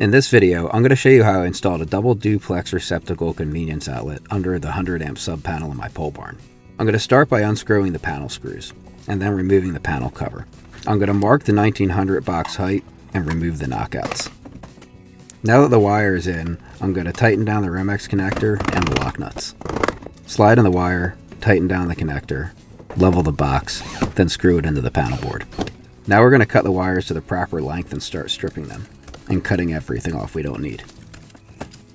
In this video, I'm going to show you how I installed a double duplex receptacle convenience outlet under the 100 amp sub panel in my pole barn. I'm going to start by unscrewing the panel screws and then removing the panel cover. I'm going to mark the 1900 box height and remove the knockouts. Now that the wire is in, I'm going to tighten down the Romex connector and the lock nuts. Slide in the wire, tighten down the connector, level the box, then screw it into the panel board. Now we're going to cut the wires to the proper length and start stripping them, and cutting everything off we don't need.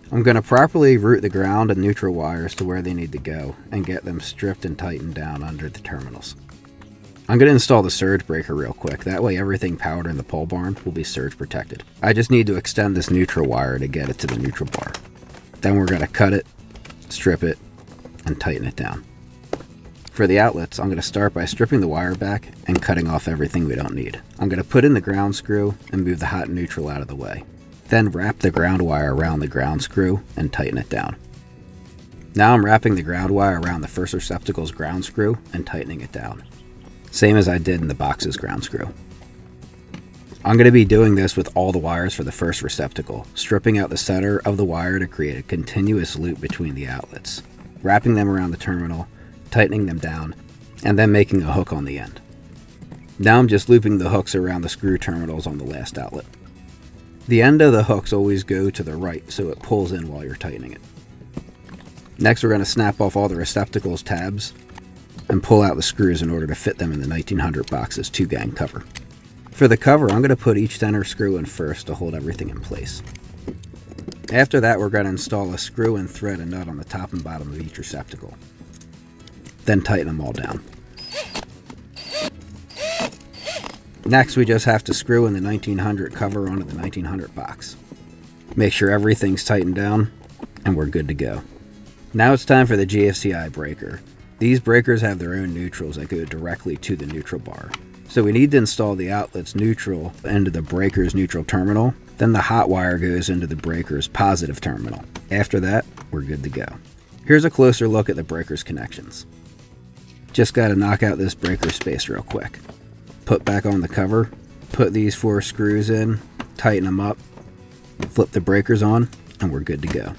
I'm going to properly route the ground and neutral wires to where they need to go and get them stripped and tightened down under the terminals. I'm going to install the surge breaker real quick, that way everything powered in the pole barn will be surge protected. I just need to extend this neutral wire to get it to the neutral bar. Then we're going to cut it, strip it, and tighten it down. For the outlets, I'm going to start by stripping the wire back and cutting off everything we don't need. I'm going to put in the ground screw and move the hot and neutral out of the way. Then wrap the ground wire around the ground screw and tighten it down. Now I'm wrapping the ground wire around the first receptacle's ground screw and tightening it down. Same as I did in the box's ground screw. I'm going to be doing this with all the wires for the first receptacle, stripping out the center of the wire to create a continuous loop between the outlets, wrapping them around the terminal, tightening them down, and then making a hook on the end. Now I'm just looping the hooks around the screw terminals on the last outlet. The end of the hooks always go to the right so it pulls in while you're tightening it. Next we're going to snap off all the receptacles tabs and pull out the screws in order to fit them in the 1900 box's 2-gang cover. For the cover, I'm going to put each center screw in first to hold everything in place. After that we're going to install a screw and thread and nut on the top and bottom of each receptacle. Then tighten them all down. Next, we just have to screw in the 1900 cover onto the 1900 box. Make sure everything's tightened down, and we're good to go. Now it's time for the GFCI breaker. These breakers have their own neutrals that go directly to the neutral bar. So we need to install the outlet's neutral into the breaker's neutral terminal, then the hot wire goes into the breaker's positive terminal. After that, we're good to go. Here's a closer look at the breaker's connections. Just got to knock out this breaker space real quick. Put back on the cover, put these 4 screws in, tighten them up, flip the breakers on, and we're good to go.